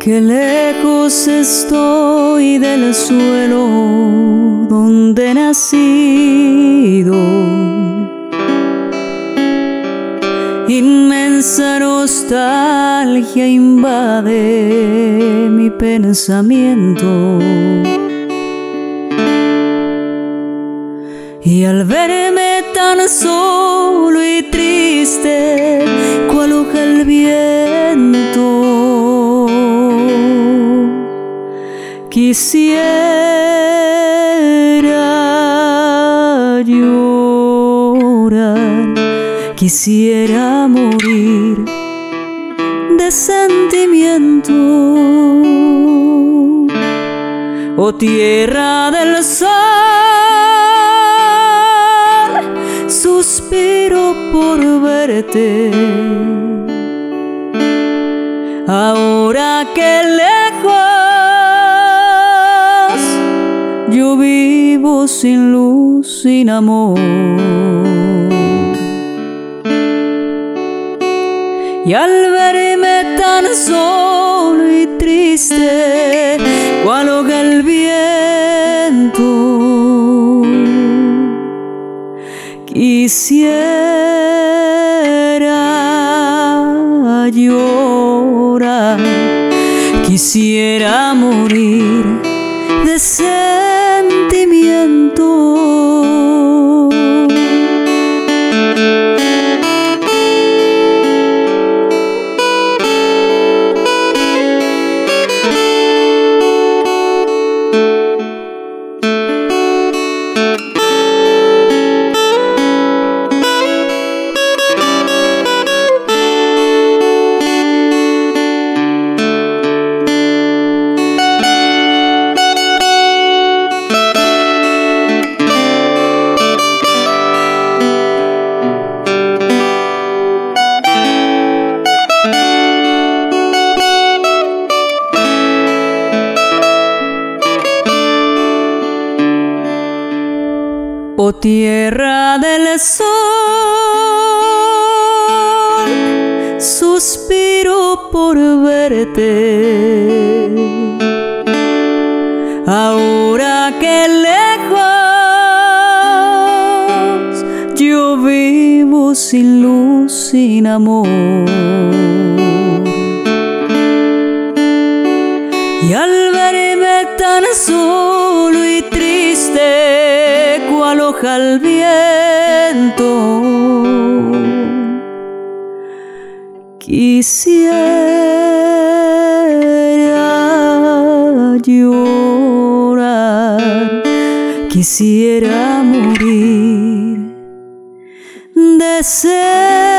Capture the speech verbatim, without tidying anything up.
Qué lejos estoy del suelo donde he nacido. Inmensa nostalgia invade mi pensamiento. Y al verme tan solo y triste, cual hoja al viento, quisiera llorar, quisiera morir de sentimiento. Oh tierra del sol, suspiro por verte. Ahora que lejos yo vivo sin luz, sin amor. Y al verme tan solo y triste, cual hoja el viento, quisiera llorar, quisiera morir de sed. Oh tierra del sol, suspiro por verte. Ahora que lejos yo vivo sin luz, sin amor. Y al verme tan solo y triste, cual hoja al viento, quisiera llorar, quisiera morir de sed.